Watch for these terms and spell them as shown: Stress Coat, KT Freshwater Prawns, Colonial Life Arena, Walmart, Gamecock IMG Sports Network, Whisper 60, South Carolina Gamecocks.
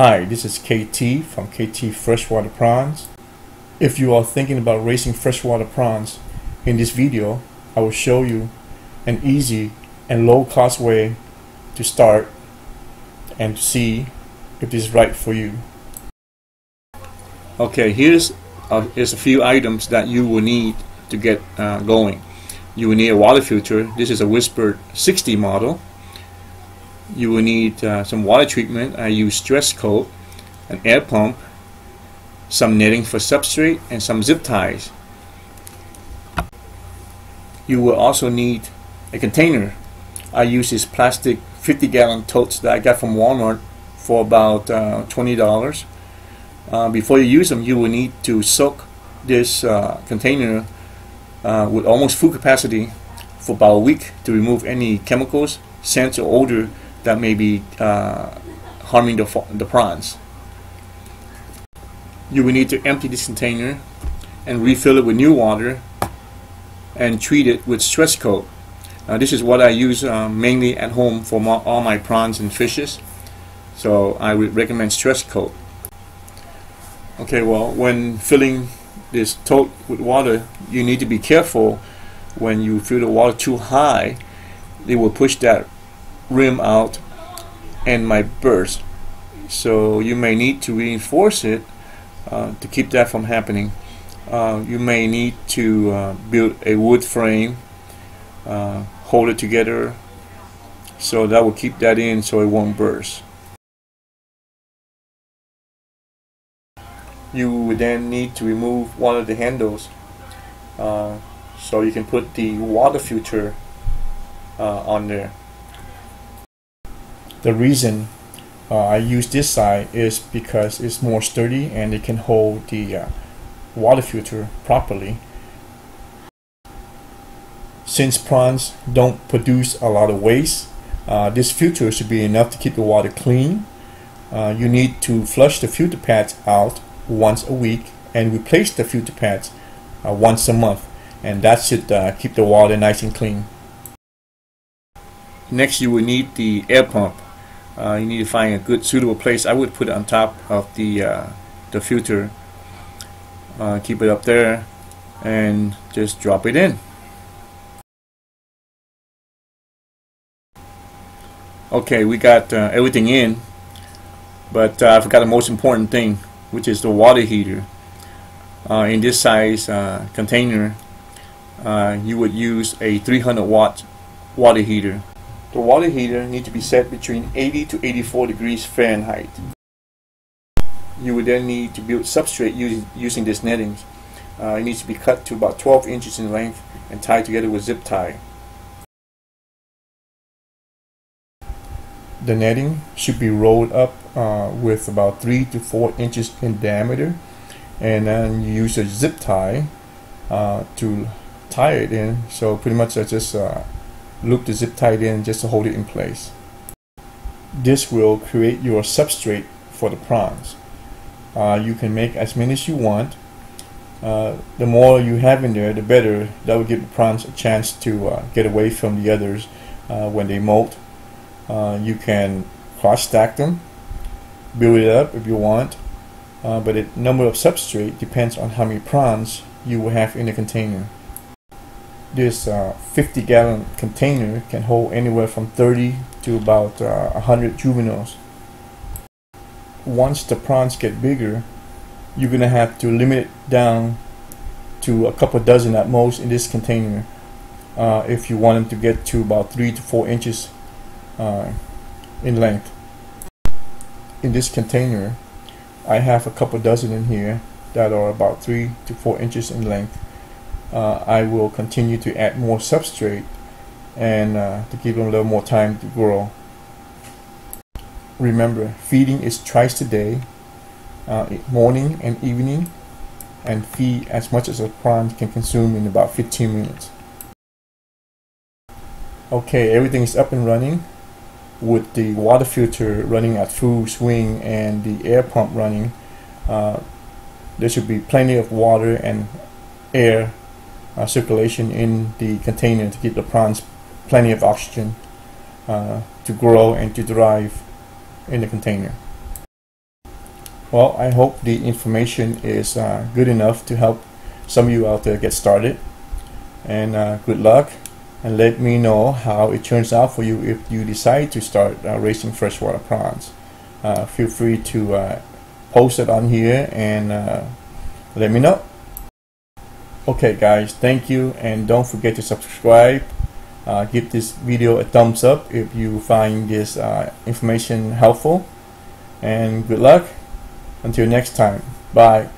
Hi, this is KT from KT Freshwater Prawns. If you are thinking about raising freshwater prawns, in this video I will show you an easy and low cost way to start and to see if this is right for you. Okay, here's a few items that you will need to get going. You will need a water filter. This is a Whisper 60 model. You will need some water treatment. I use Stress Coat, an air pump, some netting for substrate, and some zip ties. You will also need a container. I use this plastic 50-gallon totes that I got from Walmart for about $20. Before you use them, you will need to soak this container with almost full capacity for about a week to remove any chemicals, scents, or odor that may be harming the prawns. You will need to empty this container and refill it with new water and treat it with Stress Coat. This is what I use mainly at home for all my prawns and fishes, so I would recommend Stress Coat. Okay, well, when filling this tote with water, you need to be careful. When you fill the water too high, it will push that rim out and might burst, so you may need to reinforce it to keep that from happening. You may need to build a wood frame, hold it together, so that will keep that in so it won't burst. You would then need to remove one of the handles so you can put the water filter on there. The reason I use this side is because it's more sturdy and it can hold the water filter properly. Since prawns don't produce a lot of waste, this filter should be enough to keep the water clean. You need to flush the filter pads out once a week and replace the filter pads once a month, and that should keep the water nice and clean. Next, you will need the air pump. You need to find a good suitable place. I would put it on top of the filter, keep it up there, and just drop it in. Okay, we got everything in, but I forgot the most important thing, which is the water heater. In this size container, you would use a 300-watt water heater. The water heater needs to be set between 80 to 84 degrees Fahrenheit. You would then need to build substrate using this netting. It needs to be cut to about 12 inches in length and tied together with zip tie. The netting should be rolled up with about 3 to 4 inches in diameter, and then you use a zip tie to tie it in. So pretty much I just loop the zip tie in just to hold it in place. This will create your substrate for the prawns. You can make as many as you want. The more you have in there, the better. That will give the prawns a chance to get away from the others when they molt. You can cross-stack them, build it up if you want, but the number of substrate depends on how many prawns you will have in the container. This 50-gallon container can hold anywhere from 30 to about 100 juveniles. Once the prawns get bigger, you're going to have to limit it down to a couple dozen at most in this container if you want them to get to about 3 to 4 inches in length. In this container, I have a couple dozen in here that are about 3 to 4 inches in length. I will continue to add more substrate and to give them a little more time to grow. Remember, feeding is twice a day, morning and evening, and feed as much as a prawn can consume in about 15 minutes. Okay, everything is up and running, with the water filter running at full swing and the air pump running. There should be plenty of water and air circulation in the container to give the prawns plenty of oxygen to grow and to thrive in the container. Well, I hope the information is good enough to help some of you out there get started, and good luck, and let me know how it turns out for you if you decide to start raising freshwater prawns. Feel free to post it on here and let me know. Okay guys, thank you, and don't forget to subscribe. Give this video a thumbs up if you find this information helpful, and good luck until next time. Bye.